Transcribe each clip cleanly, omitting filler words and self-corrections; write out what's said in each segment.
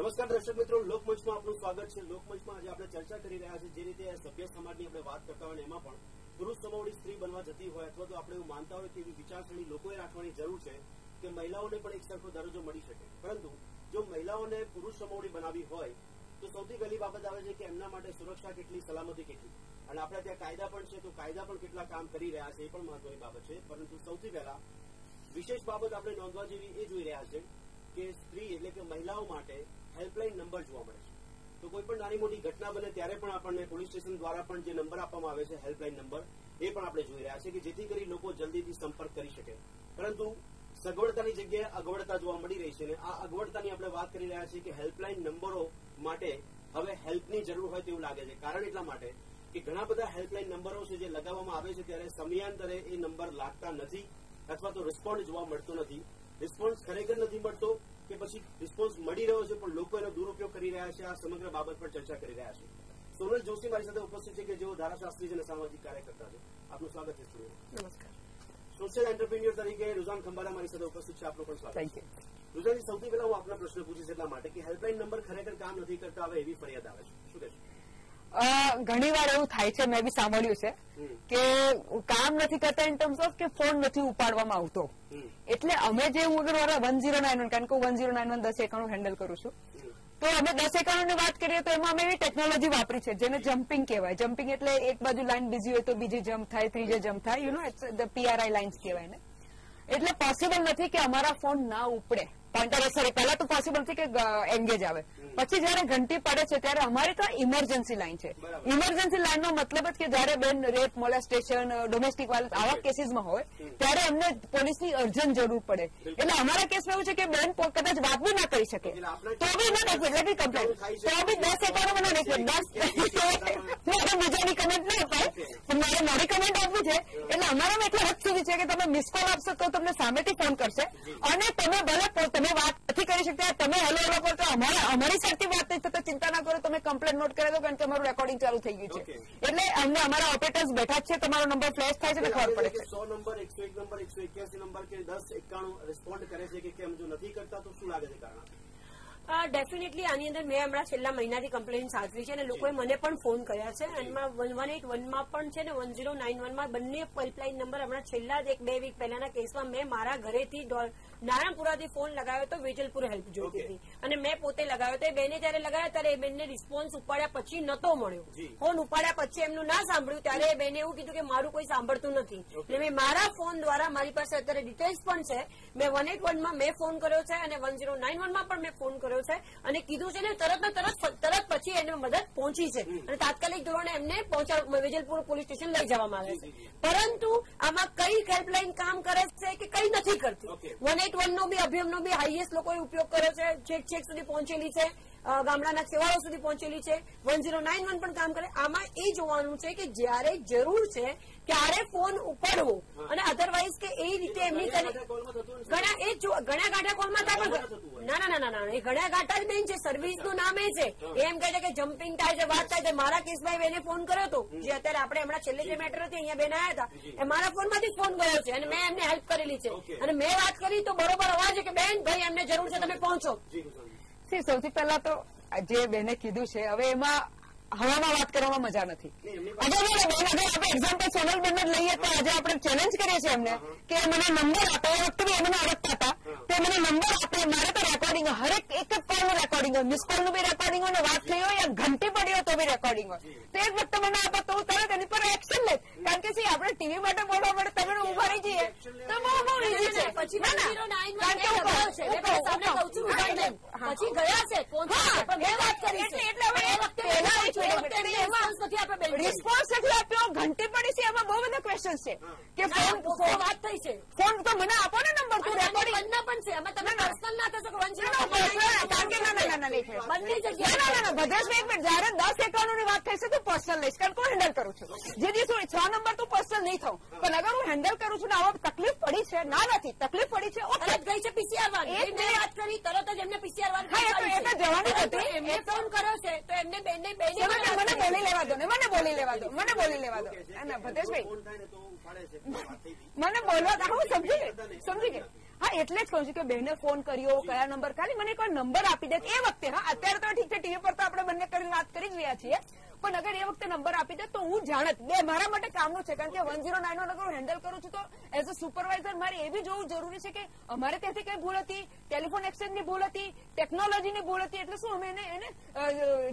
नमस्कार दर्शक मित्रों, लोकमंच में आपनु स्वागत है। लोकमंच में आज आप चर्चा कर रहा है जे रीते सभ्य समाज की बात करता हो एमां पण पुरुष समवड़ी स्त्री बनवा जती हो अथवा तो आपणे मानता हो तेवी विचारसरणी लोकोए राखवानी जरूर है कि महिलाओं ने पण एक सरखो दरजो मळी शके। परंतु जो महिलाओं ने पुरुष समवड़ी बनावी हो तो सौथी पहेली बाबत आवे छे कि एमना माटे सुरक्षा केटली, सलामती केटली। अने आपणे त्यां कायदा पण छे तो कायदा पण केटला काम करी रह्या छे, ए पण महत्वनी बाबत छे। परंतु सौथी पहेला विशेष बाबत आपणे नोंधवा जेवी ए जोई रह्या छे कि स्त्री एटले के महिलाओं माटे हेल्पलाइन नंबर जोवा मळे छे। तो कोईपण नानी मोटी घटना बने त्यारे पण आपणे पुलिस स्टेशन द्वारा पण जे नंबर आपवामां आवे छे, हेल्पलाइन नंबर, ए पण आपणे जोई रह्या छे कि जेथी करी लोको जल्दीथी संपर्क करी शके। परंतु सगवडतानी जग्याए अगवडता जोवा मळी रही छे। आ अगवडतानी आपणे वात करी रह्या छीए कि हेल्पलाइन नंबरो माटे हवे हेल्पनी जरूर होय तेवुं लागे छे। कारण एटला माटे कि घणा बधा हेल्पलाइन नंबरो छे जे लगाववामां आवे छे त्यारे समयांतरे ए नंबर लागता नथी अथवा तो रिस्पोन्स जोवा मळतो नथी। रिस्पोन्स खरेखर नथी मळतो के पछी रिस्पोन्स मळी रह्यो छे पण लोको एनो दुरुपयोग करी रह्या छे। आ समग्र बाबत पर चर्चा करी रह्या छे। सोनल जोशी मारी साथे उपस्थित छे के जेओ धाराशास्त्री अने सामाजिक कार्यकर्ता छे। आपनुं स्वागत छे स्टुडियोमां। नमस्कार। सोशल एंटरप्रेन्योर तरीके रुझान खंबाटा मारी साथे उपस्थित छे, आपनो पण स्वागत छे। रुझान जी, सौथी पहेला हुं आपने प्रश्न पूछीश એટલા માટે કે हेल्पलाइन नंबर खरेखर काम नथी करता होवे एवी फरियाद आवे छे, शुं कहेशो? घणी वार एवुं थाय छे, मैं बी सांभळ्युं छे के काम नथी करता इन टर्म्स ऑफ के फोन नथी उपाडवामां आवतो। एटले अमे जे हुं अगर 1091 कारण के 1091 1091 हेन्डल करूं छुं तो अमे 1091 ની વાત કરીએ તો એમાં અમે એવી ટેકનોલોજી વાપરી છે જેને જમ્પિંગ કહેવાય। જમ્પિંગ એટલે એક બાજુ લાઈન બીજી હોય તો બીજી જમ્પ થાય, ત્રીજી જમ્પ થાય, you know the PRI lines કહેવાય ને। એટલે પોસિબલ નથી કે અમારા ફોન ના ઉપડે, પોઈન્ટર સોરી પહેલા તો પોસિબલ નથી કે એન્ગેજ આવે, પછી જયારે ઘંટી પડે છે ત્યારે અમારી તો ઇમરજન્સી લાઇન છે। ઇમરજન્સી લાઇનનો મતલબ જ કે જયારે બેન રેપ, મોલેસ્ટેશન, ડોમેસ્ટિક વાયલન્સ આવા કેસીસમાં હોય ત્યારે અમને પોલીસની અર્જન્ટ જરૂર પડે। એટલે અમારા કેસમાં એવું છે કે બેન કદાચ વાત બી ના કરી શકે તો બી ના દેખે એટલે કમ્પ્લેન તો બી 1091 ના દેખે 10 બીજાની કમેન્ટ ના અપાય, મારે મારી કમેન્ટ આપવી છે। એટલે અમારામાં એટલો હક સુધી છે કે તમે મિસ કોલ આપશો તો તમને સામેથી ફોન કરશે અને તમે ભલે તમે વાત નથી કરી શકતા, તમે હેલો હેલો કરો તો અમારી સાથે વાત નહીં થતા, ચિંતા ના કરો, તમે કમ્પ્લેન નોટ કરી દો કારણ કે અમારું રેકોર્ડિંગ ચાલુ થઈ ગયું છે। એટલે અમને અમારા ઓપરેટર્સ બેઠા છે, તમારો નંબર ફ્લેશ થાય છે ને ખબર પડે છે। 100 નંબર, 101 નંબર, 181 નંબર કે 1091 રિસ્પોન્ડ કરે છે કે કેમ? જો નથી કરતા તો શું લાગે છે? કારણ ડેફિનેટલી આની અંદર મેં હમણાં છેલ્લા મહિનાથી કમ્પ્લેન સાચવી છે અને લોકોએ મને પણ ફોન કર્યા છે અને એમાં 1181 પણ છે ને 1091 બંને હેલ્પલાઇન નંબર હમણાં છેલ્લા એક બે વીક પહેલાના કેસમાં મેં મારા ઘરેથી નારણપુરાથી ફોન લગાવ્યો હતો, વેજલપુર હેલ્પ જોતી હતી અને મેં પોતે લગાવ્યો હતો। બેને જયારે લગાવ્યા ત્યારે એ બેનને રિસ્પોન્સ ઉપાડ્યા પછી નતો મળ્યો, ફોન ઉપાડ્યા પછી એમનું ના સાંભળ્યું ત્યારે એ બેને એવું કીધું કે મારું કોઈ સાંભળતું નથી। એટલે મેં મારા ફોન દ્વારા, મારી પાસે અત્યારે ડિટેલ્સ પણ છે, મેં 181 મેં ફોન કર્યો છે અને 1091 પણ મેં ફોન કર્યો છે અને કીધું છે ને તરત પછી એને મદદ પહોંચી છે અને તાત્કાલિક ધોરણે એમને વેજલપુર પોલીસ સ્ટેશન લઈ જવામાં આવે છે। પરંતુ આમાં કઈ હેલ્પલાઇન કામ કરે છે કે કઈ નથી કરતી, 181 બી અભિયાનનો બી હાઈએસ્ટ લોકોએ ઉપયોગ કર્યો છે, છેક સુધી પહોંચેલી છે, ગામડાના સેવાઓ સુધી પહોંચેલી છે। 1091 પણ કામ કરે। આમાં એ જોવાનું છે કે જયારે જરૂર છે ત્યારે ફોન ઉપાડવો અને અધરવાઇઝ કે એ રીતે એમની ઘણા ગાંઠા કોલમાં પણ ના એ ઘણા ગાંઠા જ બેન છે, સર્વિસનું નામ એ છે। એમ કહે છે કે જમ્પિંગ થાય છે, વાત થાય છે। મારા કેસભાઈ બેને ફોન કર્યો હતો, જે અત્યારે આપણે હમણાં છેલ્લે જે મેટર હતી અહીંયા બેન આવ્યા હતા, એ મારા ફોનમાંથી ફોન કર્યો છે અને મેં એમને હેલ્પ કરેલી છે અને મેં વાત કરી તો બરોબર અવાજ છે કે બેન ભાઈ એમને જરૂર છે, તમે પહોંચો। સૌથી પહેલા તો જે બેને કીધું છે હવે એમાં હવામાં વાત કરવામાં મજા નથી। અગર આપણે એક્ઝામ્પલ સોનલબેન જ લઈએ તો આજે આપણે ચેલેન્જ કરીએ છીએ એમને કે મને નંબર આપો, વખતે બી એમને અડકતા હતા તો મને નંબર આપો। મારે તો રેકોર્ડિંગ હરેક એક જ કોલનું રેકોર્ડિંગ હોય, મિસ કોલનું બી રેકોર્ડિંગ હોય ને વાત થઈ હોય યા ઘંટી પડી હોય તો બી રેકોર્ડિંગ હોય તો એક વખતે મને આપો તો હું તરત એની પર એક્શન લે। કારણ કે આપણે ટીવી માટે બોલવા માટે તમે ઉભા રહી જઈએ તો બહુ ઇઝી છે, પછી પછી ગયા છે વાત કરી એટલે રિસ્પોન્સ નથી આપ્યો, ઘંટી પડી છે। એમાં બહુ બધા ક્વેશ્ચન છે કે ફોન વાત થઈ છે, ફોન તો મને આપો ને નંબર, તો રેકોર્ડિંગ પણ છે અમે તમે પર્સનલ ના થશો ના ભદ્રેશભાઈ, એક મિનિટ, જયારે 1091 ની વાત થઈ છે તો પર્સનલ લઈશ કારણ કે હું હેન્ડલ કરું છું। જે દિવસ 6 નંબર તો પર્સનલ નહીં થવું, પણ અગર હું હેન્ડલ કરું છું ને આવા તકલીફ પડી છે ના નથી, તકલીફ પડી છે તરત ગઈ છે પીસીઆર વાળી, મેં વાત કરી તરત જ એમને પીસીઆર વાળી એટલે જવાની હતી, એમને ફોન કર્યો છે તો એમને બેનને મને બોલી લેવા દો ને, મને બોલી લેવા દો ના ભદ્રેશભાઈ મને બોલવા હું સમજી ગઈ हाँ एटले ज कहू छू के बहने फोन करियो क्या नंबर खाली मैंने एक नंबर आपी दे ए वक्त हाँ अत्यारे तो ठीक है टीवी पर तो आपणे बंने करीने वात करी ज रह्या छीए पण अगर ए वक्त नंबर आपी दे तो हूँ जाणत बे मारा माटे कामनुं छे कारण के 109 नो अगर हेन्डल करूं छू तो एज अ सुपरवाइजर मारे ए भी जोवुं जरूरी छे के अमारे त्याथी कई भूल हती टेलिफोन एक्सचेंज नी भूल हती टेक्नोलॉजी नी भूल हती एटले शुं अमे एने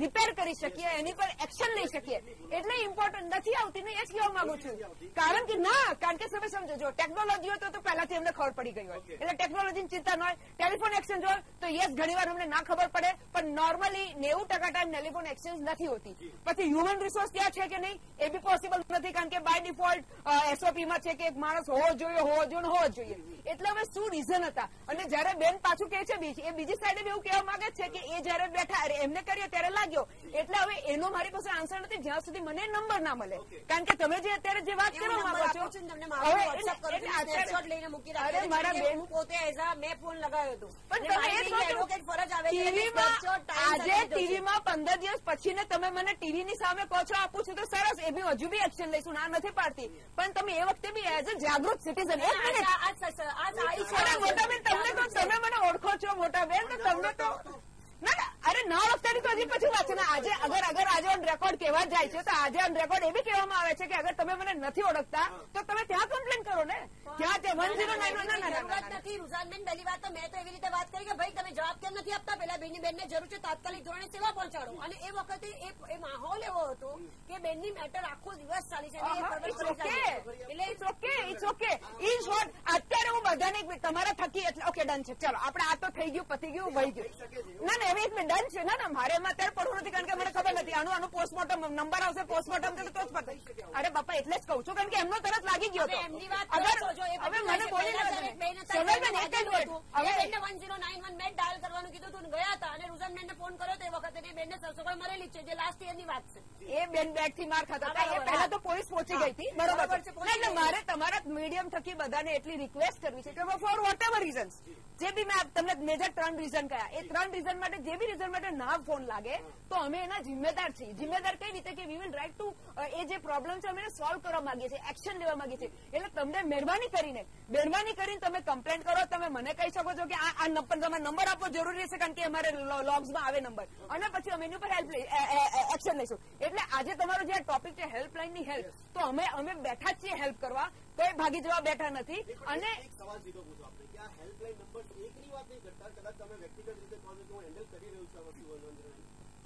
रिपेर करी शकीए एनी पर एक्शन लई शकीए एटले इम्पोर्टंट नथी आवती ने ए ज कहेवा मांगु छूं कारण के ना कारण के समे समजो जो टेक्नोलॉजी होय तो पहेलाथी अमने खबर पड़ी गई होय એટલે ટેકનોલોજીની ચિંતા ન હોય ટેલિફોન એક્સચેન્જ હોય તો યસ ઘણીવાર અમને ના ખબર પડે પણ નોર્મલી 90% ટાઈમ ટેલિફોન એક્સચેન્જ નથી હોતી પછી હ્યુમન રિસોર્સ ત્યાં છે કે નહીં એ બી પોસિબલ નથી કારણ કે બાય ડિફોલ્ટ એસઓપીમાં છે કે એક માણસ હોવો જોઈએ એટલે હવે શું રીઝન હતા અને જ્યારે બેન પાછું કહે છે બીજી એ બીજી સાઈડે એવું કહેવા માંગે છે કે એ જ્યારે બેઠા એમને કર્યો ત્યારે લાગ્યો એટલે હવે એનો મારી પાસે આન્સર નથી જ્યાં સુધી મને નંબર ના મળે કારણ કે તમે જે અત્યારે જે વાત કરવા માંગો છો તમને મારો WhatsApp કરો સ્ક્રીનશોટ લઈને મૂકી રાખજો મારા બેન જાગૃત સિટીઝન મને ઓળખો છો મોટા બેન તો તમને તો ના અરે ના ઓળખતાની તો હજી પછી વાત છે આજે અગર આજે ઓન રેકોર્ડ કહેવા જાય છે તો આજે ઓન રેકોર્ડ એ બી કહેવામાં આવે છે કે અગર તમે મને નથી ઓળખતા તો તમે ત્યાં કમ્પ્લેન કરો ને ક્યાં છે 109 નથી રૂઝાનબેન પહેલી વાત તો મેં તો એવી રીતે વાત કરી કે ભાઈ તમે જવાબ કેમ નથી આપતા પેલા બેનની બેનને જરૂર છે તાત્કાલિક ધોરણે સેવા પહોંચાડો અને એ વખતે એ માહોલ એવો હતો કે બેનની મેટર આખો દિવસ ચાલી છે ઇન શોર્ટ અત્યારે હું બધાને તમારા થકી એટલે ઓકે ડન છે ચાલો આપણે આ તો થઈ ગયું પતી ગયું વહી ગયું ના ના હવે એક મિનિટ ડન છે ના મારે એમાં અત્યારે પડવું નથી કારણ કે મને ખબર નથી આનું પોસ્ટમોર્ટમ નંબર આવશે પોસ્ટમોર્ટમ તો જ પડશે અરે બાપા એટલે જ કહું છું કારણ કે એમનો તરત લાગી ગયો હતો એમની વાત હવે મને મારે તમારા મીડિયમ થકી બધાને એટલી રિક્વેસ્ટ કરવી છે કે ફોર વોટ એવર રીઝન્સ જે બી મેં તમને મેજર ત્રણ રીઝન કયા એ ત્રણ રીઝન માટે જે બી રીઝન માટે ના ફોન લાગે તો અમે એના જિમ્મેદાર છીએ જિમ્મેદાર કઈ રીતે કે વી વિલ રાઇટ ટુ એ જે પ્રોબ્લેમ છે અમે સોલ્વ કરવા માંગીએ છીએ એક્શન લેવા માંગીએ છીએ એટલે તમને મહેરબાની કરીને તમે કમ્પ્લેન કરો તમે મને કહી શકો છો કે આ તમે નંબર આપવો જરૂરી છે કારણ કે અમારે લોગ્સમાં આવે નંબર અને પછી અમે એની ઉપર હેલ્પ એક્શન લઈશું એટલે આજે તમારો જે ટોપિક છે હેલ્પલાઇનની હેલ્પ તો અમે બેઠા છીએ હેલ્પ કરવા કોઈ ભાગી જવા બેઠા નથી અને સવાલ સીધો પૂછો આપણે કે આ હેલ્પલાઇન નંબર એકની વાત નહીં કરતા કદાચ તમે વ્યક્તિગત રીતે કોલ નું હેન્ડલ કરી રહ્યું છો પણ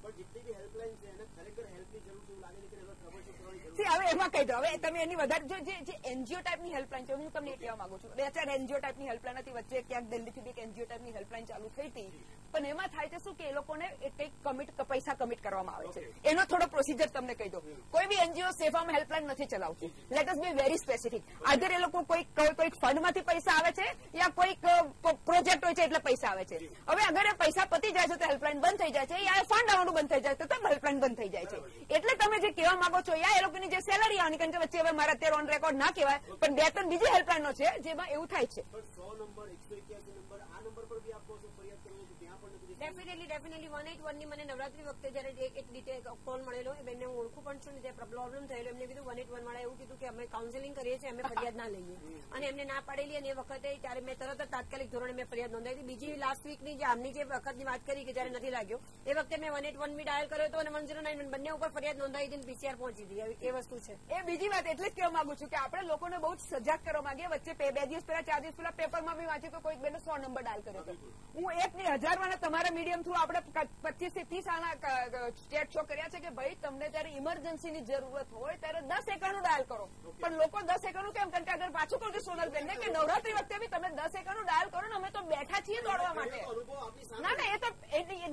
જેટલી બી હેલ્પલાઇન છે એને ખરેખર હેલ્પની જરૂર છે લાગે છે કે એનો ટ્રબલ શૂટ કરવાની જરૂર છે હવે એમાં કહી દો હવે તમે એની વધારે જો જે એનજીઓ ટાઈપની હેલ્પલાઇન છે હું તમને કહેવા માંગુ છું 2-4 એનજીઓ ટાઈપની હેલ્પલાઇન હતી વચ્ચે ક્યાંક દિલ્હીથી બી એક એનજીઓ ટાઈપની હેલ્પલાઇન ચાલુ થઈ હતી પણ એમાં થાય છે શું કે એ લોકોને કંઈક પૈસા કમિટ કરવામાં આવે છે એનો થોડો પ્રોસીજર તમને કહી દો કોઈ બી એનજીઓ સેફામાં હેલ્પલાઇન નથી ચલાવતી let us be very specific other એ લોકો કોઈક ફંડમાંથી પૈસા આવે છે યા કોઈક પ્રોજેક્ટ હોય છે એટલે પૈસા આવે છે હવે અગર એ પૈસા પતી જાય છે તો હેલ્પલાઇન બંધ થઈ જાય છે યા ફંડ આવવાનું બંધ થઈ જાય છે તો હેલ્પલાઇન બંધ થઈ જાય છે એટલે તમે જે કહેવા માંગો છો યા એ લોકોની જે સેલરી આવવાની કારણ કે વચ્ચે હવે મારા અત્યારે ઓન રેકોર્ડ ના કહેવાય પણ 2-3 બીજી હેલ્પલાઇનો છે જેમાં એવું થાય છે ડેફિનેટલી 181 ની મને નવરાત્રી વખતે જયારે એક ડિટેલ કોલ મળેલો એ બેનને હું ઓળખું પણ છું ને જે પ્રોબ્લેમ થયેલો એમને કીધું 181 વાળા એવું કીધું કે અમે કાઉન્સેલિંગ કરીએ છીએ અમે ફરિયાદ ના લઈએ અને એમને ના પાડેલી અને એ વખતે ત્યારે મેં તરત જ તાત્કાલિક ધોરણે મેં ફરિયાદ નોંધાવી હતી બીજી લાસ્ટ વીકની જે આમની જે વખતની વાત કરી કે જયારે નથી લાગ્યો એ વખતે મેં 181 બી ડાયલ કર્યો હતો અને 109 બંને ઉપર ફરિયાદ નોંધાવી હતી પીસીઆર પહોંચી હતી એ વસ્તુ છે એ બીજી વાત એટલે જ કહેવા માંગુ છું કે આપણે લોકોને બહુ જ સજાગ કરવા માંગીએ વચ્ચે 2-4 દિવસ પહેલા પેપરમાં બી વાંચ્યું તો કોઈક બેનો 100 નંબર ડાયલ કર્યો હતો હું એક ની 1000 તમારા મીડિયમ થ્રુ આપણે 25 થી 30 આના ચેટ શો કર્યા છે કે ભાઈ તમને ત્યારે ઇમરજન્સીની જરૂરત હોય ત્યારે 10 એકરનું ડાયલ કરો પણ લોકો 10 એકરનું કેમ કારણ કે અગર પાછું કહું કે સોનલબેનને કે નવરાત્રી વખતે બી તમે 10 એકરનું ડાયલ કરો ને અમે તો બેઠા છીએ દોડવા માટે ના ના એ તો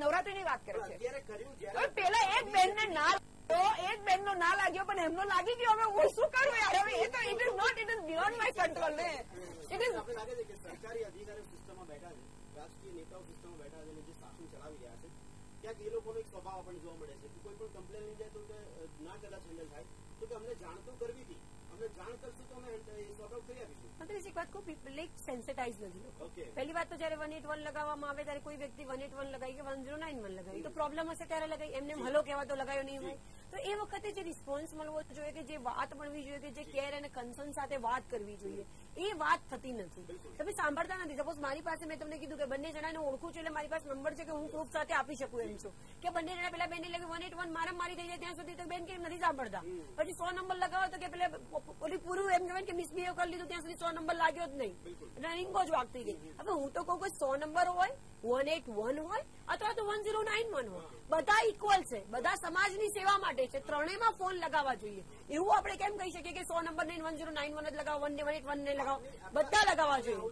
નવરાત્રીની વાત કરે છે પેલા એક બેનને ના તો એક બેનનો ના લાગ્યો પણ એમનો લાગી ગયો હવે હું શું કરું યાર હવે એ તો it is not it is beyond my control ને ઇટ ઇઝ આપણે લાગે છે કે સરકારી અધિકારીઓ સિસ્ટમમાં બેઠા છે રાષ્ટ્રીય નેતાઓ સિસ્ટમમાં બેઠા છે અને જે શાસન ચલાવી રહ્યા છે ક્યાંક એ લોકોનો એક સ્વભાવ આપણને જોવા મળે છે કે કોઈ પણ કમ્પ્લેન લઈ જાય તો કે ના કદાચ હેન્ડલ થાય તો કે અમને જાણ તો કરવી હતી અમને જાણ કરશું તો અમે એ સોલ્વ કરી આપીશું મતલબ એક વાત ખૂબ લાઈક સેન્સિટાઇઝ નથી ઓકે પહેલી વાત તો જ્યારે 181 લગાવવામાં આવે ત્યારે કોઈ વ્યક્તિ 181 લગાવી કે 109 લગાવી તો પ્રોબ્લેમ હશે ત્યારે લગાવી એમને હલો કહેવા તો લગાવ્યો નહીં હોય તો એ વખતે જે રિસ્પોન્સ મળવો જોઈએ કે જે વાત મળવી જોઈએ કે જે કેર અને કન્સર્ન સાથે વાત કરવી જોઈએ એ વાત થતી નથી. તમે સાંભળતા નથી. સપોઝ મારી પાસે મેં તમને કીધું કે બંને જણાને ઓળખું છું એટલે મારી પાસે નંબર છે કે હું પ્રૂફ સાથે આપી શકું એમ છું કે બંને જણા પેલા બેન એટલે 181 મારા મારી થઈ જાય ત્યાં સુધી તો બેન કેમ નથી સાંભળતા. પછી 100 નંબર લગાવો તો કે પેલા પૂરું એમ કહેવાય કે મિસબિહેવ કરી લીધું ત્યાં સુધી 100 નંબર લાગ્યો જ નહીં, રીંગો જ વાગતી ગઈ. હવે હું તો કહું કે 100 નંબર હોય, 181 હોય અથવા તો 1091 હોય, બધા ઇક્વલ છે, બધા સમાજની સેવા માટે છે, ત્રણેયમાં ફોન લગાવવા જોઈએ. એવું આપણે કેમ કહી શકીએ કે 100 નંબર ને 1091 જ લગાવો, 181 ને લગાવો, બધા લગાવવા જોઈએ.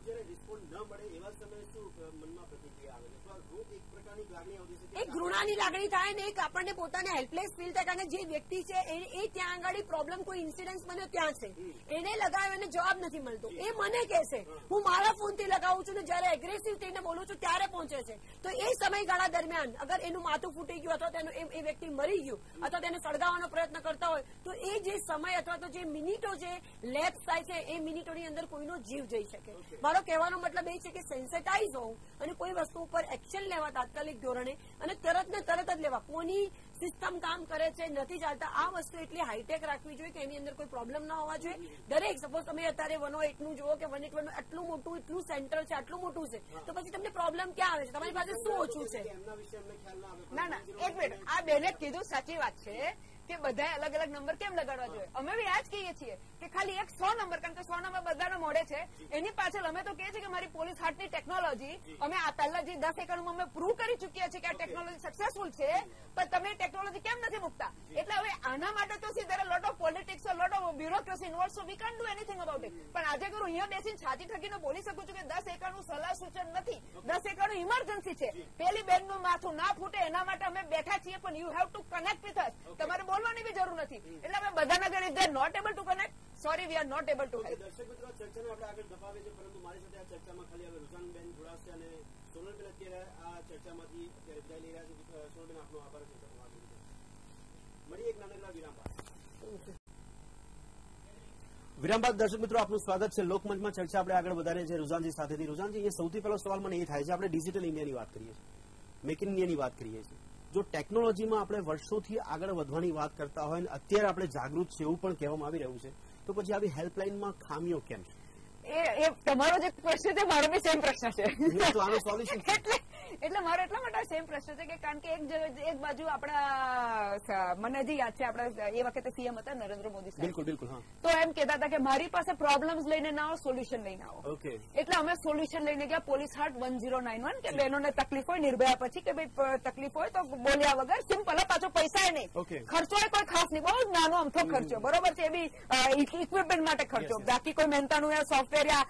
એક ઘૃણાની લાગણી થાય ને એક આપણને પોતાને હેલ્પલેસ ફીલ થાય, કારણ કે જે વ્યક્તિ છે એ ત્યાં આગળ પ્રોબ્લેમ કોઈ ઇન્સિડન્સ બન્યો ત્યાં છે, એને લગાવ્યો એને જવાબ નથી મળતો, એ મને કહેશે હું મારા ફોનથી લગાવું છું ને જયારે એગ્રેસિવ થઈને બોલું છું ત્યારે પહોંચે છે. તો એ સમયગાળા દરમિયાન અગર એનું માથું ફૂટી ગયું અથવા તેનું એ વ્યક્તિ મરી ગયું અથવા તેને સળગાવવાનો પ્રયત્ન કરતા હોય તો એ જે સમય અથવા તો જે મિનિટો જે લેપ્સ થાય છે એ મિનિટોની અંદર કોઈનો જીવ જઈ શકે. મારો કહેવાનો મતલબ એ છે કે સેન્સેટાઇઝ હોવું અને કોઈ વસ્તુ ઉપર એક્શન લેવા તાત્કાલિક ધોરણે અને તરત ને તરત જ લેવા. કોની સિસ્ટમ કામ કરે છે નથી ચાલતા, આ વસ્તુ એટલી હાઈટેક રાખવી જોઈએ કે એની અંદર કોઈ પ્રોબ્લેમ ના હોવા જોઈએ. દરેક સપોઝ તમે અત્યારે 108 નું જુઓ કે 181 આટલું મોટું એટલું સેન્ટર છે, આટલું મોટું છે, તો પછી તમને પ્રોબ્લેમ ક્યાં આવે છે? તમારી પાસે શું ઓછું છે? ના ના, એક મિનિટ, આ બેને કીધું સાચી વાત છે કે બધા અલગ અલગ નંબર કેમ લગાડવા જોઈએ. અમે બી આ જ કહીએ છીએ કે ખાલી એક 100 નંબર, કારણ કે 100 નંબર બધાનો મોડે છે, એની પાછળ અમે તો કહીએ છીએ કે મારી પોલીસ હાથની ટેકનોલોજી, અમે આ પહેલા જે 10 એકડમાં અમે પ્રૂવ કરી ચૂક્યા છે કે આ ટેકનોલોજી સક્સેસફુલ છે, પણ તમે ટેકનોલોજી કેમ નથી મૂકતા? એટલે હવે આના માટે તો see there lot of politics, lot of bureaucracy involve, so we can't do anything about it. પણ આજે કરું અહીંયા બેસીને છાતી ઠકીને બોલી શકું છું કે 10 એકડનું સલાહ સૂચન નથી, 10 એકડનું ઇમરજન્સી છે. પેલી બેનનું માથું ના ફૂટે એના માટે અમે બેઠા છીએ, પણ you have to connect with us. તમારે બોલવાની બી જરૂર નથી. એટલે અમે બધાના ઘરે they not able to connect, sorry we are not able to help. દર્શક મિત્રો, ચર્ચાને આપણે આગળ ધપાવીએ છીએ, પરંતુ મારી સાથે આ ચર્ચામાં ખાલી હવે રુઝાનબેન જોડાશે અને સોનલબેન અત્યારે આ ચર્ચામાંથી અત્યારે વિદાય લઈ રહ્યા છે. સોનલબેન, આપનો આભાર. ચર્ચામાં મળી એક નાનકડા વિરામ બાદ દર્શક મિત્રો આપનું સ્વાગત છે લોકમંચમાં. ચર્ચા આપણે આગળ વધારે છે રુઝાનજી સાથેથી. રુઝાનજી, એ સૌથી પહેલો સવાલ મને એ થાય છે, આપણે ડિજિટલ ઇન્ડિયાની વાત કરીએ છીએ, મેક ઇન ઇન્ડિયાની વાત કરીએ છીએ, જો ટેકનોલોજીમાં આપણે વર્ષોથી આગળ વધવાની વાત કરતા હોય અને અત્યારે આપણે જાગૃત છે એવું પણ કહેવામાં આવી રહ્યું છે, તો પછી આવી હેલ્પલાઇનમાં ખામીઓ કેમ છે? એ તમારો જે પ્રશ્ન છે મારો બી સેમ પ્રશ્ન છે, તો આનો સોલ્યુશન એટલે મારો એટલા માટે સેમ પ્રશ્ન છે કે કારણ કે એક બાજુ આપણા મને હજી યાદ છે આપણા એ વખતે સીએમ હતા નરેન્દ્ર મોદી સાહેબ, બિલકુલ બિલકુલ, હા, તો એમ કહેતા હતા કે મારી પાસે પ્રોબ્લેમ્સ લઈને ના આવો, સોલ્યુશન લઈને આવો. ઓકે, એટલે અમે સોલ્યુશન લઈને ગયા પોલીસ હાર્ટ 1091 કે બહેનોને તકલીફ હોય નિર્ભયા પછી કે ભાઈ તકલીફ હોય તો બોલ્યા વગર સિમ્પલ, પાછો પૈસા નહીં, ખર્ચો એ કોઈ ખાસ નહીં, બહુ જ નાનો અમથો ખર્ચો, બરોબર છે, એ બી ઇક્વિપમેન્ટ માટે ખર્ચો, બાકી કોઈ મહેનતાનું સોફ્ટવેર યા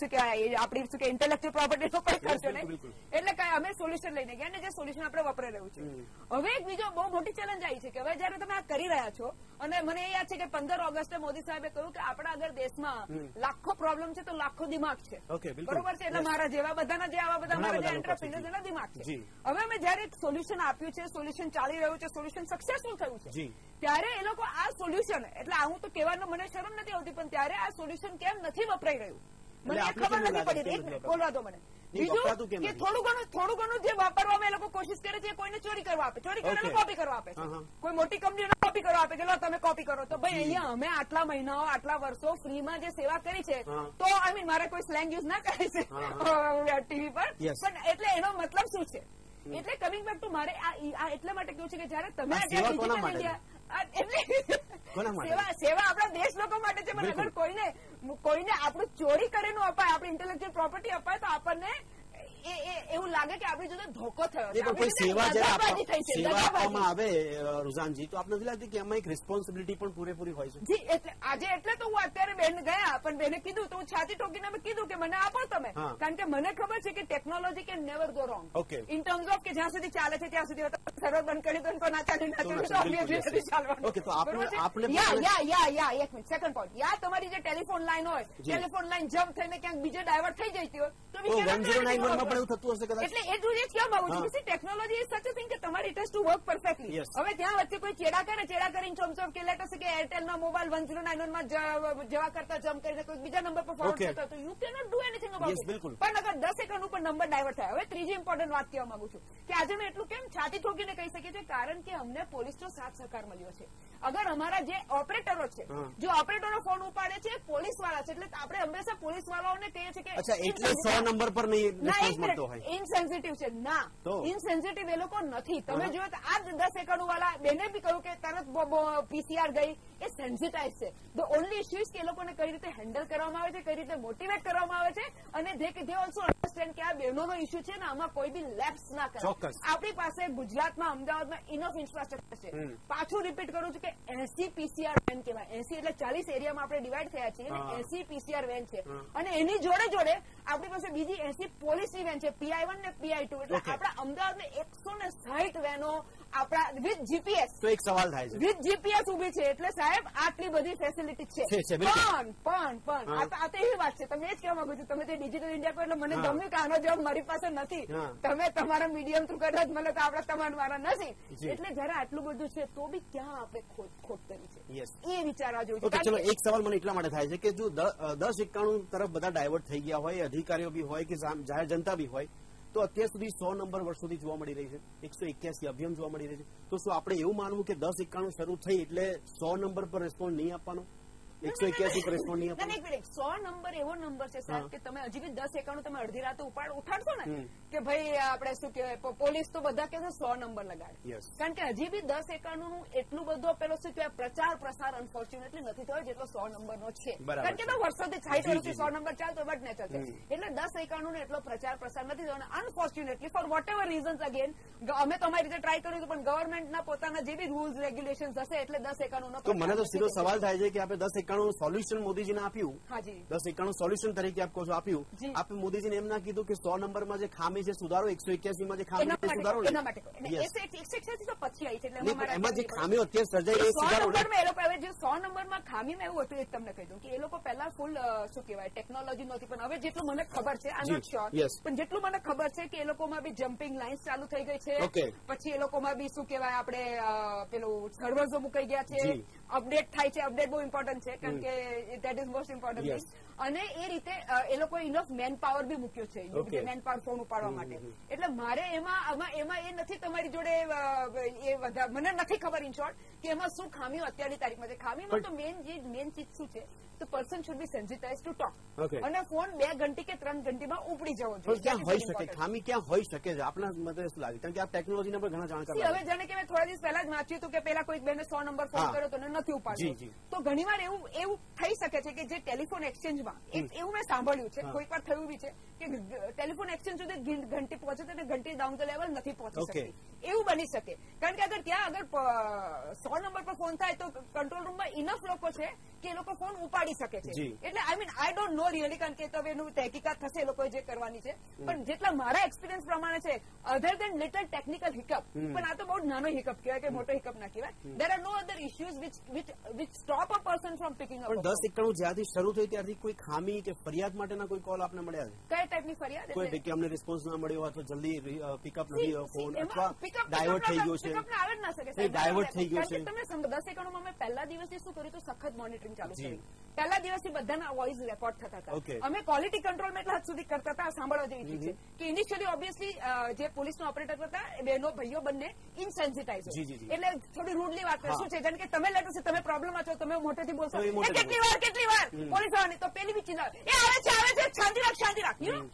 શું કહેવાય આપણી શું કે ઇન્ટેલેક્ચ્યુઅલ પ્રોપર્ટીનો કોઈ ખર્ચો નહીં. એટલે અમે સોલ્યુશન લઈને ગયા અને જે સોલ્યુશન આપણે વાપરી રહ્યું છે. હવે એક બીજો બહુ મોટી ચેલેન્જ આવી છે કે હવે જયારે તમે આ કરી રહ્યા છો, અને મને એ યાદ છે કે 15 ઓગસ્ટે મોદી સાહેબે કહ્યું કે આપણા અગર દેશમાં લાખો પ્રોબ્લેમ છે તો લાખો દિમાગ છે, બરોબર છે, એટલે મારા જેવા બધાના જે આવા બધા મારા જે એન્ટરપ્રિન્યોર્સ એના દિમાગ છે. હવે અમે જયારે સોલ્યુશન આપ્યું છે, સોલ્યુશન ચાલી રહ્યું છે, સોલ્યુશન સક્સેસફુલ થયું છે, ત્યારે એ લોકો આ સોલ્યુશન, એટલે હું તો કહેવાનો મને શરમ નથી આવતી, પણ ત્યારે આ સોલ્યુશન કેમ નથી વપરાઈ રહ્યું મને ખબર નથી પડી. એક બોલવા દો મને. બીજું કે થોડું ઘણું જે વાપરવામાં એ લોકો કોશિશ કરે છે, કોઈને ચોરી કરવા આપે, ચોરી કરીને કોપી કરવા આપે, કોઈ મોટી કંપનીઓને કોપી કરવા આપે કે લો તમે કોપી કરો. તો ભાઈ અહીંયા અમે આટલા મહિનાઓ આટલા વર્ષો ફ્રીમાં જે સેવા કરી છે, તો આઈ મીન મારે કોઈ સ્લેંગ યુઝ ના કરે છે ટીવી પર, પણ એટલે એનો મતલબ શું છે? એટલે કમિંગ બેક ટુ મારે આ એટલા માટે કહ્યું છે કે જયારે તમે ડિજિટલ ઇન્ડિયા સેવા આપણા દેશ લોકો માટે છે, પણ અગર કોઈને આપણું ચોરી કરીને અપાય, આપણી ઇન્ટેલેક્ચ્યુઅલ પ્રોપર્ટી અપાય, તો આપણને એવું લાગે કે આપણી જોડે ધોકો થયો છે. સેવા આપવામાં આવે રુઝાનજી, તો આપણે નથી લાગતી કે એમાં એક રિસ્પોન્સિબિલિટી પણ પૂરેપૂરી હોય છે? જી, એટલે આજે એટલે તો હું અત્યારે બેન ગયા, પણ બેને કીધું તો હું છાતી ટોકીને મેં કીધું કે મને આપો તમે, કારણ કે મને ખબર છે કે technology can never go wrong in terms of કે જ્યાં સુધી ચાલે છે ત્યાં સુધી સર્વર બંધ કરી દો તો ના ચાલે. સેકન્ડ પોઈન્ટ, યા તમારી જે ટેલિફોન લાઈન હોય, ટેલિફોન લાઈન જમ્પ થઈને ક્યાંક બીજે ડાયવર્ટ થઈ જતી હોય તો 1091 માં પણ એવું થતું હશે. એટલે એ જ હું એ જ કહેવા માંગુ છું કે ટેકનોલોજી સચ અ થિંગ કે તમારી it has to work perfectly. Yes. હવે ત્યાં વચ્ચે કોઈ ચેડા કરે ને ચેડા કરીને ચોમચોમ કે લેટ હશે કે એરટેલમાં મોબાઈલ 1091 માં જવા કરતા જમ કરીને કોઈ બીજા નંબર પર ફોરવર્ડ થતો તો you cannot do anything about it. બિલકુલ. પણ અગર 10 સેકન્ડ ઉપર નંબર ડાયવર્ટ થાય. હવે ત્રીજી ઇમ્પોર્ટન્ટ વાત કહેવા માંગુ છું કે આજે મેં એટલું કેમ છાતી ઠોકીને કહી શકીએ છીએ કારણ કે અમને પોલીસનો સાથ સહકાર મળ્યો છે. અગર અમારા જે ઓપરેટરો છે જો ઓપરેટરો ફોન ઉપાડે છે પોલીસ વાળા છે એટલે આપણે હંમેશા પોલીસ વાળાઓને કહીએ છીએ કે અચ્છા એટલે 100 નંબર પર નહીં રિસ્પોન્સ મળતો હોય ઇનસેન્સિટિવ છે ના ઇનસેન્સિટિવ એ લોકો નથી તમે જો આ 10 સેકન્ડ વાળા બેને બી કહ્યું કે તરત પીસીઆર ગઈ એ સેન્સિટાઇઝ છે ધ ઓન્લી ઇશ્યુ ઇઝ કે લોકોને કઈ રીતે હેન્ડલ કરવામાં આવે છે કઈ રીતે મોટિવેટ કરવામાં આવે છે અને ધે ઓલ્સો અન્ડરસ્ટેન્ડ કે આ બહેનોનો ઇશ્યુ છે ને આમાં કોઈ બી લેપ્સ ના કરે આપણી પાસે ગુજરાતમાં અમદાવાદમાં ઇનફ ઇન્ફ્રાસ્ટ્રક્ચર છે પાછું રીપીટ કરું છું 80 પીસીઆર વેન કહેવાય 80 એટલે 40 એરિયામાં આપણે ડિવાઈડ થયા છીએ અને 80 પીસીઆર વેન છે અને એની જોડે જોડે આપણી પાસે બીજી 80 પોલીસની વેન છે PI1 ને PI2 એટલે આપણા અમદાવાદમાં 160 વેનો આપણા વિથ જીપીએસ તો એક સવાલ થાય છે વિથ જીપીએસ ઉભી છે એટલે સાહેબ આટલી બધી ફેસિલિટી છે પણ આ તો એવી વાત છે તમે એ જ કહેવા માંગુ છું તમે તે ડિજિટલ ઇન્ડિયા કહો એટલે મને ગમે કે આનો જવાબ મારી પાસે નથી તમે તમારા મીડિયમ થ્રુ કદાચ મને તો આપણા તમારા વાળા નથી એટલે જયારે આટલું બધું છે તો બી ક્યાં આપણે ખોટ કરી છે એ વિચારવા જેવું છે ચલો એક સવાલ મને એટલા માટે થાય છે કે જો 1091 તરફ બધા ડાયવર્ટ થઈ ગયા હોય અધિકારીઓ બી હોય કે જાહેર જનતા બી હોય તો અત્યાર સુધી 100 નંબર વર્ષોથી જોવા મળી રહી છે 181 અભિયાન જોવા મળી રહી છે તો શું આપણે એવું માનવું કે 1091 શરૂ થઈ એટલે 100 નંબર પર રિસ્પોન્ડ નહીં આપવાનો 181 પર રિસ્પોન્ડ નહીં આપવાનો 100 નંબર એવો નંબર છે સાહેબ કે તમે હજી બી 1091 તમે અડધી રાતે ઉઠાડશો ને કે ભાઈ આપણે શું કહેવાય પોલીસ તો બધા કે 100 નંબર લગાડે કારણ કે હજી બી 1091 નું એટલું બધું પેલો શું કહેવાય પ્રચાર પ્રસાર અનફોર્ચ્યુનેટલી નથી થયો જેટલો 100 નંબરનો છે કારણ કે વર્ષોથી 60 વર્ષથી 100 નંબર ચાલતો બટ નેચર છે એટલે 1091 નું એટલો પ્રચાર પ્રસાર નથી થયો unfortunately for whatever reasons again અમે તો અમારી રીતે ટ્રાય કર્યું હતું પણ ગવર્મેન્ટના પોતાના જે બી રૂલ્સ રેગ્યુલેશન્સ હશે એટલે 1091 નો મને તો સીધો સવાલ થાય છે કે આપણે 1091 સોલ્યુશન મોદીજીને આપ્યું 1091 સોલ્યુશન તરીકે આપકો જો આપ્યું આપે મોદીજીને એમ ના કીધું કે 100 નંબરમાં જે ખામી જે સુધારો 181 માં જે ખામી સુધારો એના માટે 181 તો પછી આવી છે એટલે એમાં જે ખામીઓ અત્યારે સર્જાઈ એ સુધારો એ લોકો હવે જે 100 નંબરમાં ખામીમાં એવું હતું એ તમને કહી દઉં કે એ લોકો પહેલા ફૂલ શું કહેવાય ટેકનોલોજી નહોતી પણ હવે જેટલું મને ખબર છે આઈ એમ નોટ શ્યોર પણ જેટલું મને ખબર છે કે એ લોકોમાં બી જમ્પિંગ લાઇન્સ ચાલુ થઈ ગઈ છે પછી એ લોકોમાં બી શું કહેવાય આપણે પેલું સર્વર્સો મુકાઈ ગયા છે અપડેટ થાય છે અપડેટ બહુ ઇમ્પોર્ટન્ટ છે કારણ કે દેટ ઇઝ મોસ્ટ ઇમ્પોર્ટન્ટ અને એ રીતે એ લોકોએ ઇનફ મેન પાવર બી મૂક્યો છે મેન પાવર ફોન ઉપાડવા માટે એટલે મારે એમાં એ નથી તમારી જોડે એ વધારે મને નથી ખબર ઇન શોર્ટ કે એમાં શું ખામીઓ અત્યારની તારીખમાં છે ખામીમાં તો મેઇન ચીજ શું છે તો person should be sensitize to talk અને ફોન 2 ઘંટી કે 3 ઘંટીમાં ઉપડી જવો જોઈએ ક્યાં હોઈ શકે ખામી ક્યાં હોઈ શકે છે આપણા મતે શું લાગે કારણ કે આ ટેકનોલોજીને પણ ઘણા જાણકાર હવે જાણે કે મેં થોડા દિવસ પહેલા જ વાંચ્યું હતું કે પહેલા કોઈક બેને 100 નંબર ફોન કર્યો તો નથી ઉપાડ્યો તો ઘણીવાર એવું થઈ શકે છે કે જે ટેલિફોન એક્સચેન્જ એવું મેં સાંભળ્યું છે કોઈક વાર થયું બી છે કે ટેલિફોન એક્સચેન્જ સુધી ઘંટી પહોંચે તો ઘંટી ડાઉન ધ લેવલ નથી પહોંચી શકતી એવું બની શકે કારણ કે અગર ત્યાં 100 નંબર પર ફોન થાય તો કંટ્રોલ રૂમમાં ઇનફ લોકો છે કે એ લોકો ફોન ઉપાડી શકે છે એટલે આઈ ડોન્ટ નો રિયલી કારણ કે તો એનું તહેકીકાત થશે એ લોકોએ જે કરવાની છે પણ જેટલા મારા એક્સપિરિયન્સ પ્રમાણે છે other than little technical hiccup પણ આ તો બહુ નાનો હિકઅપ કહેવાય કે મોટો હિકઅપ ના કહેવાય there are no other issues which stop a person from picking up 1091 જ્યાંથી શરૂ થઈ ત્યારથી કોઈ ખામી કે ફરિયાદ માટેના કોઈ કોલ આપને મળ્યા છે કઈ ટાઈપની ફરિયાદ કોઈ કે અમને રિસ્પોન્સ ના મળ્યો અથવા જલ્દી પિકઅપ નથી ફોન અથવા ડાયવર્ટ થઈ ગયો છે આપણે આવડ ના શકે છે ડાયવર્ટ થઈ ગયો છે તમે 1091 માં પહેલા દિવસથી શું કર્યું તો સખત મોનિટરિંગ ચાલુ છે પહેલા દિવસથી બધાના વોઇસ રેકોર્ડ થતા હતા અમે ક્વોલિટી કંટ્રોલમાં એટલા હદ સુધી કરતા હતા સાંભળવા જેવી છે કે ઇનિશિયલી ઓબ્વિયસલી જે પોલીસનો ઓપરેટર હતા બેનો ભાઈઓ બંને ઇનસેન્સિટાઇઝ એટલે થોડી રૂડલી વાત કરે શું છે જેમ કે તમે લેટો તમે પ્રોબ્લેમ આછો તમે મોટેથી બોલશો કેટલી વાર પોલીસ આવવાની તો પેલી બી ચિંતા એ આવે છે શાંતિ રાખ યુ નો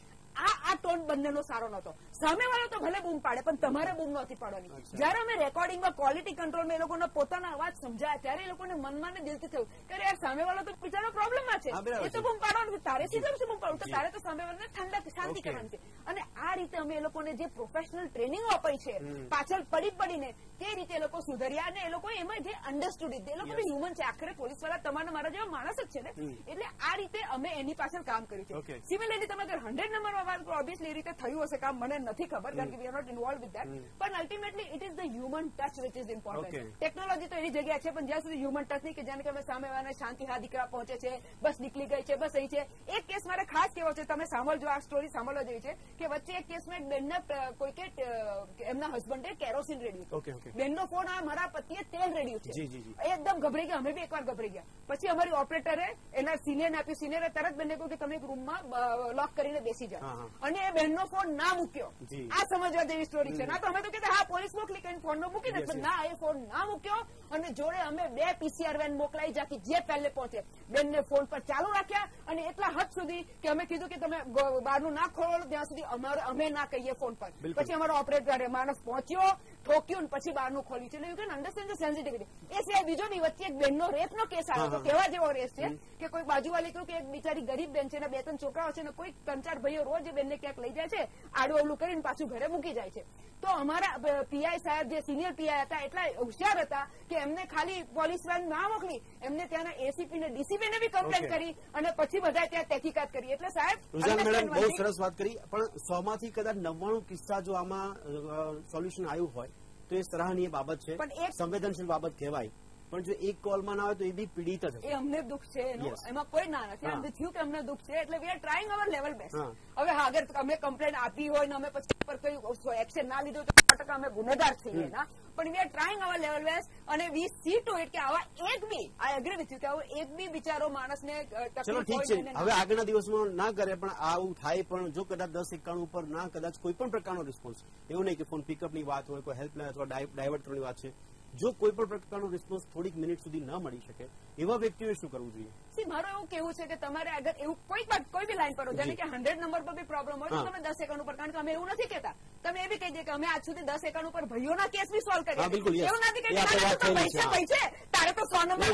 આ ટોન બંનેનો સારો નહોતો સામેવાળો તો ભલે બૂમ પાડે પણ તમારે બૂમ નહોતી પાડવાની જયારે અમે રેકોર્ડિંગમાં ક્વોલિટી કંટ્રોલમાં એ લોકોનો પોતાનો અવાજ સમજાયા ત્યારે એ લોકોને મનમાં ને દિલથી થયું કે યાર સામેવાળો તો બિચારો પ્રોબ્લેમમાં છે એ તો બૂમ પાડવાનું છે તારે સીધા શું બૂમ પાડવું તો તારે તો સામેવાળાને ઠંડા શાંતિ કરવાની છે અને આ રીતે અમે એ લોકોને જે પ્રોફેશનલ ટ્રેનિંગો અપાઈ છે પાછળ પડીને તે રીતે એ લોકો સુધર્યા અને એ લોકો એમાં જે અન્ડરસ્ટુડ એ લોકો હ્યુમન છે આખરે પોલીસવાળા તમારા મારા જેવા માણસ જ છે ને એટલે આ રીતે અમે એની પાછળ કામ કર્યું છે સિમિલરલી તમે 100 નંબર વાળો ઓબ્વિયસલી રીતે થયું હશે કામ, મને નથી ખબર કારણ કે we are not involve with that, પણ ultimately it is the human touch which is important. Technology તો એની જગ્યા છે, પણ જ્યાં સુધી હ્યુમન ટચ નહીં કે જેને તમે સામેવાળાને શાંતિ હા દીકરા પહોંચે છે, બસ નીકળી ગઈ છે, બસ એ છે. એક કેસ મારે ખાસ કેવો છે, તમે સાંભળજો, આ સ્ટોરી સાંભળવા જેવી છે કે વચ્ચે એક કેસમાં બેનના કોઈકે એમના હસબન્ડે કેરોસીન રેડ્યું, બેનનો ફોન આવ્યો મારા પતિએ તેલ રેડ્યું છે, એકદમ ગભરાઈ ગયા, અમે બી એકવાર ગભરાઈ ગયા. પછી અમારી ઓપરેટરે એના સિનિયરને આપ્યું, સિનિયરે તરત બેનને કહ્યું કે તમે એક રૂમમાં લોક કરીને બેસી જાઓ, અને એ બહેનનો ફોન ના મૂક્યો. આ સમજવા જેવી સ્ટોરી છે. ના તો અમે તો કહેતા હા પોલીસ મોકલી કરીને ફોન મૂકી દે, પણ ના, એ ફોન ના મૂક્યો અને જોડે અમે 2 પીસીઆર વેન મોકલાઈ જ્યાંથી જે પહેલે પહોંચે. બેનને ફોન પર ચાલુ રાખ્યા અને એટલા હદ સુધી કે અમે કીધું કે તમે બહારનું ના ખોલો ત્યાં સુધી અમે ના કહીએ ફોન પર. પછી અમારો ઓપરેટર માણસ પહોંચ્યો, ઠોક્યું, પછી બહારનું ખોલ્યું છે. એટલે you can understand the sensitivity. એ સિવાય બીજો નહીં, વચ્ચે એક બહેનનો રેપનો કેસ આવ્યો હતો. કેવા જેવો રેસ છે કે કોઈ બાજુવાળી કહ્યું કે એક બિચારી ગરીબ બેન છે ને 2-3 છોકરાઓ છે ને કોઈ 3-4 ભાઈઓ રોજ બેનને ક્યાંક લઈ જાય છે, આડું અવળું કરીને પાછું ઘરે મૂકી જાય છે. તો અમારા પીઆઈ સાહેબ જે સિનિયર પીઆઈ હતા એટલા હોશિયાર હતા કે એમને ખાલી પોલીસ વેન ના મોકલી, એમને ત્યાંના એસીપી ને ડીસીપી ને બી કમ્પ્લેન કરી અને પછી બધા ત્યાં તહેકીકાત કરી. એટલે સાહેબ રુઝાન મેડમ બહુ સરસ વાત કરી, પણ 100 માંથી કદાચ 99 કિસ્સા જો આમાં સોલ્યુશન આવ્યું હોય તો એ સરાહનીય બાબત છે, પણ એક સંવેદનશીલ બાબત કહેવાય. પણ જો એક કોલમાં ના આવે તો એ બી પીડિત જ. એ અમને દુઃખ છે, એમાં કોઈ ના નથી, અમને થયું કે અમને દુઃખ છે એટલે we are trying our level best. હવે આગળ અમે કમ્પ્લેન આપી હોય ને અમે પછી પર કોઈ એક્શન ના લીધું તો 100% અમે ગુનેગાર થઈએ ના, પણ we are trying our level best અને વી સી ટુ ઇટ કે આવા એક બી, આઈ એગ્રી વિથ યુ કે આવો એક બી બિચારો માણસને તકલીફ હોય ને હવે આગળના દિવસમાં ના કરે. પણ આવું થાય, પણ જો કદાચ 1091 ઉપર ના કદાચ કોઈ પણ પ્રકારનો રિસ્પોન્સ, એવું નહીં કે ફોન પિકઅપની વાત હોય, કોઈ હેલ્પલાઇન અથવા ડાયવર્ટ કરવાની વાત છે, જો કોઈ પણ પ્રકારનો રિસ્પોન્સ થોડીક મિનિટ સુધી ન મળી શકે એવા વ્યક્તિઓએ શું કરવું જોઈએ? મારું એવું કેવું છે કે તમારે અગર એવું કોઈ બી લાઈન પર હોય, જાણે કે 100 નંબર પર બી પ્રોબ્લેમ હોય તો તમે 1091 ઉપર, કારણ કે અમે એવું નથી કહેતા, તમે એ બી કહી દે કે અમે આજ સુધી 1091 પર ભાઈઓના કેસ બી સોલ્વ કરીએ. એવું નથી કે પૈસા પૈસે તારે તો 100 નંબર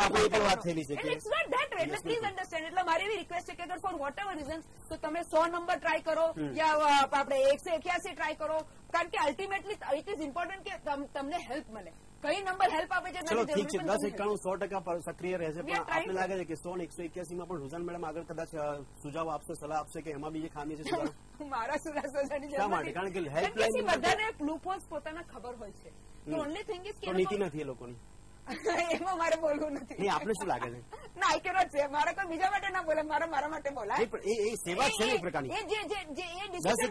વાત થયેલી છે. ઇટ્સ નોટ ધેટ વે, એટલે પ્લીઝ અન્ડરસ્ટેન્ડ. એટલે મારી એવી રિક્વેસ્ટ છે કે અગર ફોર વોટ એવર રીઝન તો તમે 100 નંબર ટ્રાય કરો યા આપણે 181 ટ્રાય કરો, કારણ કે અલ્ટિમેટલી ઇટ ઇઝ ઇમ્પોર્ટન્ટ કે તમને હેલ્પ મળે. કઈ નંબર હેલ્પ આપે છે? ચલો ઠીક છે, 1091 100% સક્રિય રહેશે, પણ આપને લાગે છે કે 100-181 માં પણ રુઝાન મેડમ આગળ કદાચ સુઝાવ આપશે, સલાહ આપશે કે એમાં બી જે ખામી છે મારા સુધારવાની જરૂર છે, કારણ કે હેલ્પલાઈન બધાને લૂપહોલ્સ પોતાને ખબર હોય છે. તો ઓન્લી થિંગ ઇઝ કે નીતિ નથી એ લોકોની, એમાં મારે બોલવું નથી. આપને શું લાગે છે? ના, એ કેરો છે, મારે કોઈ બીજા માટે ના બોલે, મારે મારા માટે બોલાય. એ સેવા છે ને પ્રકારની, સેવા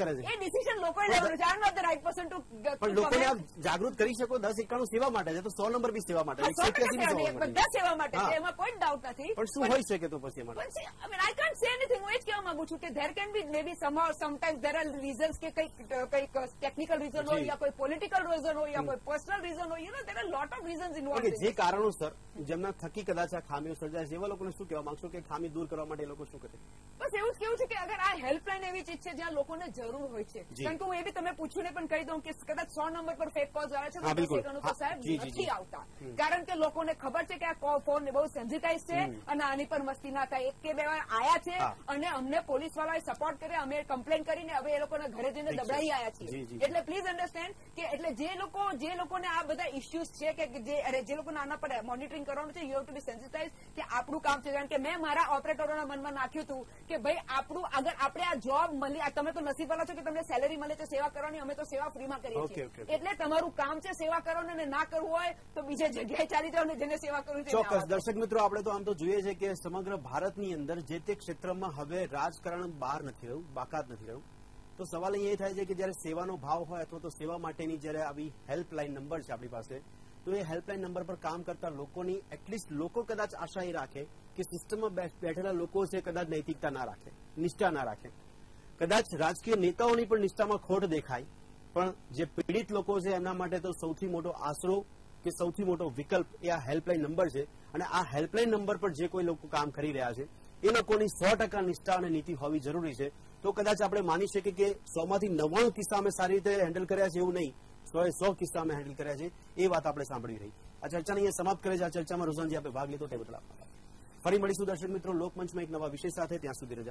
કરે છે, એ ડિસિઝન લોકોએ લેવાનું છે. I am not the right person to, પણ લોકોને આપ જાગૃત કરી શકો. 1091 સેવા માટે છે તો 100 નંબર બી સેવા માટે, 181 બધા સેવા માટે છે, એમાં કોઈ ડાઉટ નથી. પણ શું હોય શકે તો પછી એમાં આઈ કાન્ટ સે એનીથિંગ. હું એ જ કહેવા માંગુ છું કે there can be May B sometimes there are reasons કે કંઈક ટેકનિકલ રીઝન હોય યા કોઈ પોલિટિકલ રીઝન હોય યા કોઈ પર્સનલ રીઝન હોય, you know there are lot of reasons involved. જે કારણોસર જેમના થકી કદાચ આ ખામીઓ સર્જાય છે એવા લોકોને શું કહેવા માંગશો કે ખામી દૂર કરવા માટે એ લોકો શું કરે? બસ એવું જ કેવું છે કે અગર આ હેલ્પલાઇન એવી ચીજ છે જ્યાં લોકોને જરૂર હોય છે, કારણ કે હું એ બી તમે પૂછ્યું ને પણ કહી દઉં કે કદાચ 100 નંબર પર ફેક કોલ્સ આવે છે તો 1091 પર સાહેબ નથી આવતા, કારણ કે લોકોને ખબર છે કે આ ફોન બહુ સેન્સિટાઇઝ છે અને આની પર મસ્તી ના થાય. 1 કે 2 વાર આયા છે અને અમને પોલીસ વાળાએ સપોર્ટ કરે, અમે કમ્પ્લેન કરીને હવે એ લોકોના ઘરે જઈને દબડાઈ આવ્યા છીએ. એટલે પ્લીઝ અન્ડરસ્ટેન્ડ કે એટલે જે લોકોને આ બધા ઇસ્યુઝ છે કે જે લોકોને આના પર મોનિટરિંગ કરવાનું છે, you have to be sensitize કે આપણું કામ છે. કારણ કે મેં મારા ઓપરેટરોના મનમાં નાખ્યું હતું કે ભાઈ આપણું અગર આપણે આ જોબ મળી, તમે તો નસીબવાળા છો કે તમને સેલેરી મળે છે સેવા કરવાની, અમે તો સેવા ફ્રીમાં કરીએ છીએ, એટલે તમારું કામ છે સેવા કરવાનું, અને ના કરવું હોય તો બીજે જગ્યાએ ચાલી જાવ ને જેને સેવા કરવી છે. ચોક્કસ દર્શક મિત્રો, આપણે તો આમ તો જોઈએ છે કે સમગ્ર ભારતની અંદર જે તે ક્ષેત્રમાં હવે રાજકારણ બહાર નથી રહ્યું, બાકાત નથી રહ્યું. તો સવાલ એ થાય છે કે જયારે સેવાનો ભાવ હોય અથવા તો સેવા માટેની જયારે આવી હેલ્પલાઇન નંબર છે આપણી પાસે, તો એ હેલ્પલાઇન નંબર પર કામ કરતા લોકોની એટલીસ્ટ લોકો કદાચ આશા એ રાખે કે સિસ્ટમમાં બેઠેલા લોકો છે કદાચ નૈતિકતા ના રાખે, નિષ્ઠા ના રાખે, કદાચ રાજકીય નેતાઓની પણ નિષ્ઠામાં ખોટ દેખાય, પણ જે પીડિત લોકો છે એમના માટે તો સૌથી મોટો આશરો કે સૌથી મોટો વિકલ્પ એ આ હેલ્પલાઇન નંબર છે. અને આ હેલ્પલાઇન નંબર પર જે કોઈ લોકો કામ કરી રહ્યા છે એ લોકોની 100% નિષ્ઠા અને નીતિ હોવી જરૂરી છે. તો કદાચ આપણે માની શકીએ કે 100 માંથી 99 કિસ્સા અમે સારી રીતે હેન્ડલ કર્યા છે, એવું નહીં 100 કિસ્સા અમે હેન્ડલ કર્યા છે, એ વાત આપણે સાંભળી રહી. આ ચર્ચાને અહીંયા સમાપ્ત કરે છે. આ ચર્ચામાં રુઝાનજી આપે ભાગ લીધો તે બદલ આભાર. ફરી મળીશું દર્શક મિત્રો લોકમંચમાં એક નવા વિષય સાથે, ત્યાં સુધી રજા.